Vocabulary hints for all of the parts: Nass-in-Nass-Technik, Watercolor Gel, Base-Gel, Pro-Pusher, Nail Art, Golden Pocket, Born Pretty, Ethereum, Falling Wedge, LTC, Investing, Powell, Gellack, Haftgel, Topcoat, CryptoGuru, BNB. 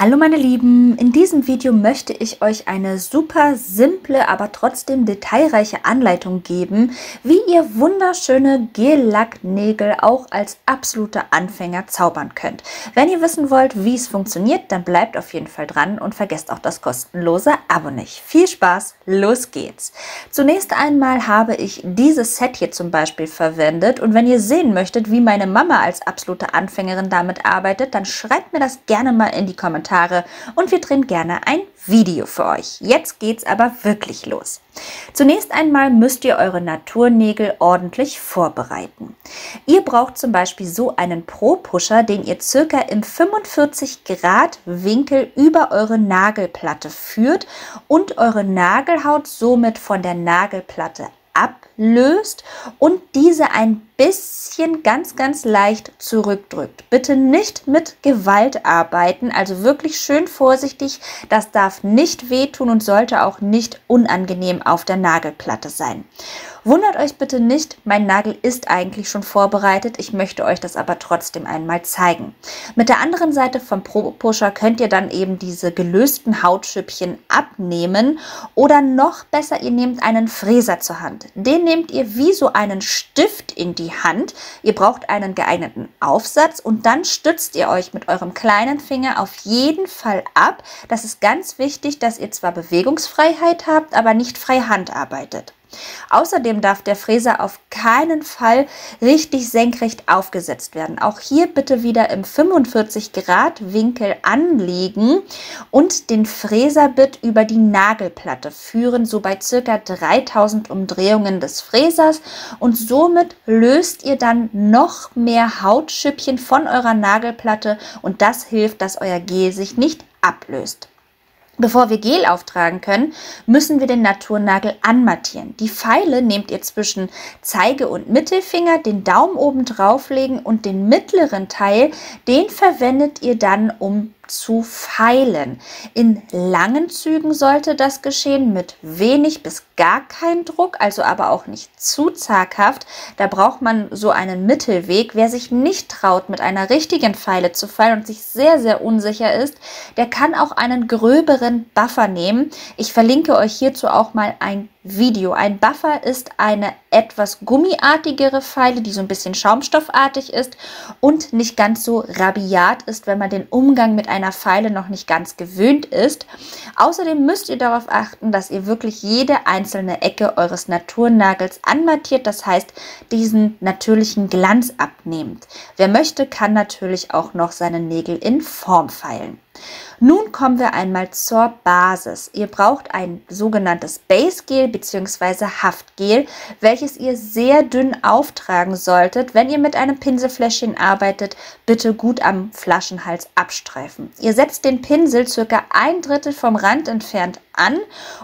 Hallo meine Lieben, in diesem Video möchte ich euch eine super simple, aber trotzdem detailreiche Anleitung geben, wie ihr wunderschöne Gellacknägel auch als absoluter Anfänger zaubern könnt. Wenn ihr wissen wollt, wie es funktioniert, dann bleibt auf jeden Fall dran und vergesst auch das kostenlose Abo nicht. Viel Spaß, los geht's! Zunächst einmal habe ich dieses Set hier zum Beispiel verwendet und wenn ihr sehen möchtet, wie meine Mama als absolute Anfängerin damit arbeitet, dann schreibt mir das gerne mal in die Kommentare. Und wir drehen gerne ein Video für euch. Jetzt geht's aber wirklich los. Zunächst einmal müsst ihr eure Naturnägel ordentlich vorbereiten. Ihr braucht zum Beispiel so einen Pro-Pusher, den ihr circa im 45 Grad Winkel über eure Nagelplatte führt und eure Nagelhaut somit von der Nagelplatte ablöst und diese ein bisschen ganz leicht zurückdrückt. Bitte nicht mit Gewalt arbeiten, also wirklich schön vorsichtig. Das darf nicht wehtun und sollte auch nicht unangenehm auf der Nagelplatte sein. Wundert euch bitte nicht, mein Nagel ist eigentlich schon vorbereitet. Ich möchte euch das aber trotzdem einmal zeigen. Mit der anderen Seite vom Pro-Pusher könnt ihr dann eben diese gelösten Hautschüppchen abnehmen oder noch besser, ihr nehmt einen Fräser zur Hand. Den nehmt ihr wie so einen Stift in die Hand. Ihr braucht einen geeigneten Aufsatz und dann stützt ihr euch mit eurem kleinen Finger auf jeden Fall ab. Das ist ganz wichtig, dass ihr zwar Bewegungsfreiheit habt, aber nicht frei Hand arbeitet. Außerdem darf der Fräser auf keinen Fall richtig senkrecht aufgesetzt werden. Auch hier bitte wieder im 45 Grad Winkel anlegen und den Fräserbitt über die Nagelplatte führen, so bei ca. 3000 Umdrehungen des Fräsers und somit löst ihr dann noch mehr Hautschüppchen von eurer Nagelplatte und das hilft, dass euer Gel sich nicht ablöst. Bevor wir Gel auftragen können, müssen wir den Naturnagel anmattieren. Die Pfeile nehmt ihr zwischen Zeige und Mittelfinger, den Daumen oben drauflegen und den mittleren Teil, den verwendet ihr dann, um zu feilen. In langen Zügen sollte das geschehen, mit wenig bis gar kein Druck, also aber auch nicht zu zaghaft. Da braucht man so einen Mittelweg. Wer sich nicht traut, mit einer richtigen Feile zu feilen und sich sehr unsicher ist, der kann auch einen gröberen Buffer nehmen. Ich verlinke euch hierzu auch mal ein Video. Ein Buffer ist eine etwas gummiartigere Feile, die so ein bisschen schaumstoffartig ist und nicht ganz so rabiat ist, wenn man den Umgang mit einer Feile noch nicht ganz gewöhnt ist. Außerdem müsst ihr darauf achten, dass ihr wirklich jede einzelne Ecke eures Naturnagels anmattiert, das heißt, diesen natürlichen Glanz abnehmt. Wer möchte, kann natürlich auch noch seine Nägel in Form feilen. Nun kommen wir einmal zur Basis. Ihr braucht ein sogenanntes Base-Gel bzw. Haftgel, welches ihr sehr dünn auftragen solltet. Wenn ihr mit einem Pinselfläschchen arbeitet, bitte gut am Flaschenhals abstreifen. Ihr setzt den Pinsel circa 1/3 vom Rand entfernt an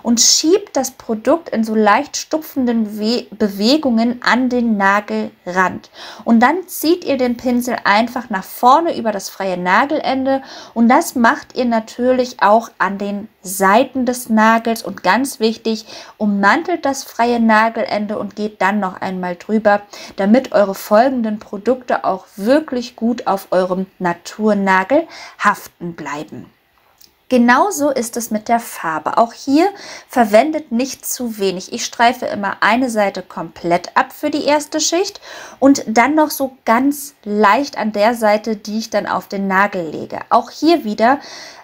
und schiebt das Produkt in so leicht stupfenden Bewegungen an den Nagelrand. Und dann zieht ihr den Pinsel einfach nach vorne über das freie Nagelende und das macht ihr natürlich auch an den Seiten des Nagels und ganz wichtig, ummantelt das freie Nagelende und geht dann noch einmal drüber, damit eure folgenden Produkte auch wirklich gut auf eurem Naturnagel haften bleiben. Genauso ist es mit der Farbe. Auch hier verwendet nicht zu wenig. Ich streife immer eine Seite komplett ab für die erste Schicht und dann noch so ganz leicht an der Seite, die ich dann auf den Nagel lege. Auch hier wieder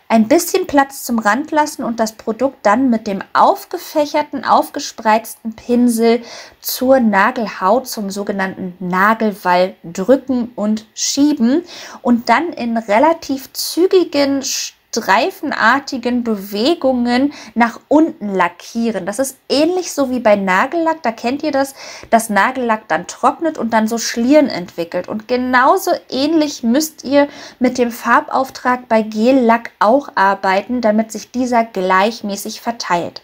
ein bisschen Platz zum Rand lassen und das Produkt dann mit dem aufgefächerten, aufgespreizten Pinsel zur Nagelhaut, zum sogenannten Nagelwall drücken und schieben und dann in relativ zügigen streifenartigen Bewegungen nach unten lackieren. Das ist ähnlich so wie bei Nagellack, da kennt ihr das, dass Nagellack dann trocknet und dann so Schlieren entwickelt. Und genauso ähnlich müsst ihr mit dem Farbauftrag bei Gellack auch arbeiten, damit sich dieser gleichmäßig verteilt.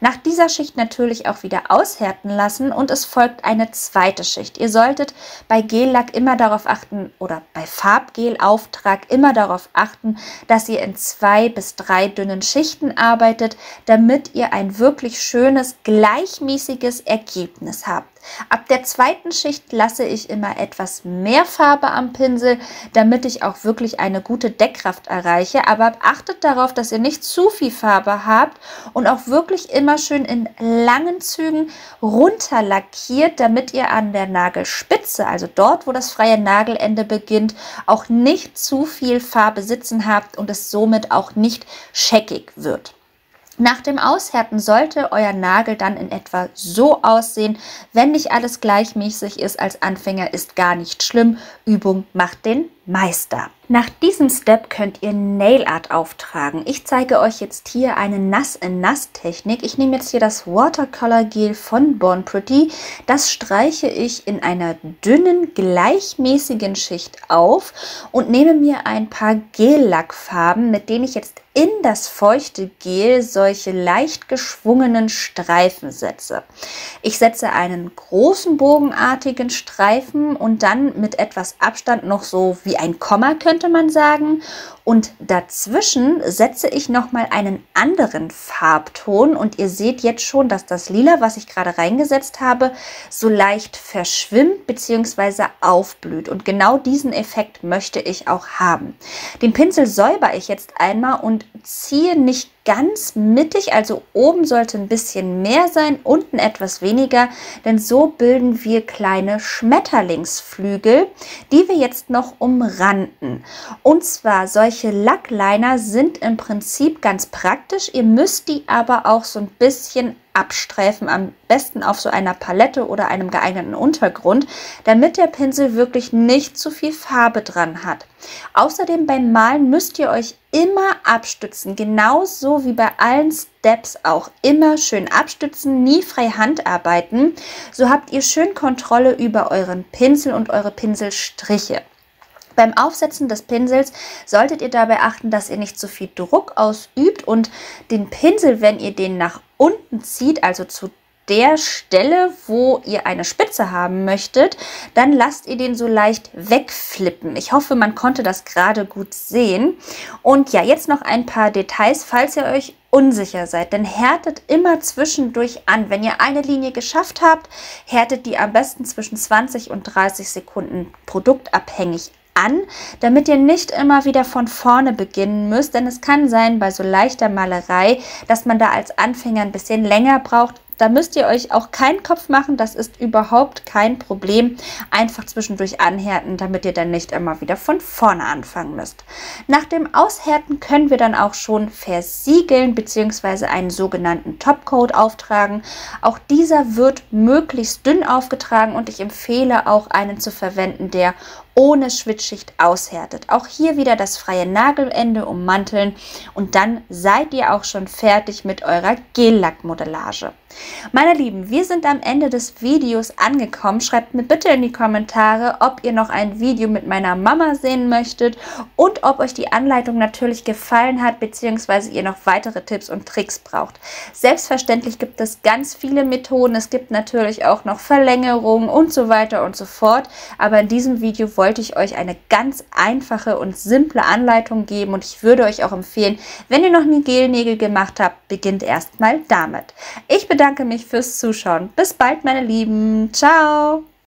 Nach dieser Schicht natürlich auch wieder aushärten lassen und es folgt eine zweite Schicht. Ihr solltet bei Gellack immer darauf achten oder bei Farbgelauftrag immer darauf achten, dass ihr in 2 bis 3 dünnen Schichten arbeitet, damit ihr ein wirklich schönes, gleichmäßiges Ergebnis habt. Ab der zweiten Schicht lasse ich immer etwas mehr Farbe am Pinsel, damit ich auch wirklich eine gute Deckkraft erreiche. Aber achtet darauf, dass ihr nicht zu viel Farbe habt und auch wirklich immer schön in langen Zügen runter lackiert, damit ihr an der Nagelspitze, also dort, wo das freie Nagelende beginnt, auch nicht zu viel Farbe sitzen habt und es somit auch nicht scheckig wird. Nach dem Aushärten sollte euer Nagel dann in etwa so aussehen. Wenn nicht alles gleichmäßig ist als Anfänger, ist gar nicht schlimm. Übung macht den Meister. Nach diesem Step könnt ihr Nail Art auftragen. Ich zeige euch jetzt hier eine Nass-in-Nass-Technik. Ich nehme jetzt hier das Watercolor Gel von Born Pretty. Das streiche ich in einer dünnen, gleichmäßigen Schicht auf und nehme mir ein paar Gellackfarben, mit denen ich jetzt in das feuchte Gel solche leicht geschwungenen Streifen setze. Ich setze einen großen bogenartigen Streifen und dann mit etwas Abstand noch so wie ein Komma, könnte man sagen, und dazwischen setze ich nochmal einen anderen Farbton und ihr seht jetzt schon, dass das Lila, was ich gerade reingesetzt habe, so leicht verschwimmt bzw. aufblüht und genau diesen Effekt möchte ich auch haben. Den Pinsel säubere ich jetzt einmal und ziehe nicht ganz mittig, also oben sollte ein bisschen mehr sein, unten etwas weniger, denn so bilden wir kleine Schmetterlingsflügel, die wir jetzt noch umranden. Und zwar, solche Lackliner sind im Prinzip ganz praktisch, ihr müsst die aber auch so ein bisschen abstreifen, am besten auf so einer Palette oder einem geeigneten Untergrund, damit der Pinsel wirklich nicht zu viel Farbe dran hat. Außerdem beim Malen müsst ihr euch immer abstützen, genauso wie bei allen Steps auch. Immer schön abstützen, nie frei Hand arbeiten. So habt ihr schön Kontrolle über euren Pinsel und eure Pinselstriche. Beim Aufsetzen des Pinsels solltet ihr dabei achten, dass ihr nicht zu viel Druck ausübt und den Pinsel, wenn ihr den nach unten zieht, also zu der Stelle, wo ihr eine Spitze haben möchtet, dann lasst ihr den so leicht wegflippen. Ich hoffe, man konnte das gerade gut sehen. Und ja, jetzt noch ein paar Details, falls ihr euch unsicher seid, dann härtet immer zwischendurch an. Wenn ihr eine Linie geschafft habt, härtet die am besten zwischen 20 und 30 Sekunden produktabhängig an, damit ihr nicht immer wieder von vorne beginnen müsst, denn es kann sein, bei so leichter Malerei, dass man da als Anfänger ein bisschen länger braucht. Da müsst ihr euch auch keinen Kopf machen, das ist überhaupt kein Problem. Einfach zwischendurch anhärten, damit ihr dann nicht immer wieder von vorne anfangen müsst. Nach dem Aushärten können wir dann auch schon versiegeln bzw. einen sogenannten Topcoat auftragen. Auch dieser wird möglichst dünn aufgetragen und ich empfehle auch einen zu verwenden, der ohne Schwitzschicht aushärtet. Auch hier wieder das freie Nagelende ummanteln und dann seid ihr auch schon fertig mit eurer Gellackmodellage. Meine Lieben, wir sind am Ende des Videos angekommen. Schreibt mir bitte in die Kommentare, ob ihr noch ein Video mit meiner Mama sehen möchtet und ob euch die Anleitung natürlich gefallen hat, beziehungsweise ihr noch weitere Tipps und Tricks braucht. Selbstverständlich gibt es ganz viele Methoden. Es gibt natürlich auch noch Verlängerungen und so weiter und so fort. Aber in diesem Video wollte ich euch eine ganz einfache und simple Anleitung geben und ich würde euch auch empfehlen, wenn ihr noch nie Gelnägel gemacht habt, beginnt erstmal damit. Ich bedanke mich fürs Zuschauen. Bis bald, meine Lieben. Ciao!